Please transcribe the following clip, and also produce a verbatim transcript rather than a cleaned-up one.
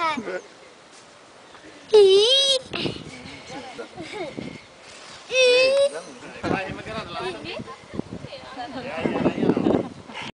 dejar. Y... y...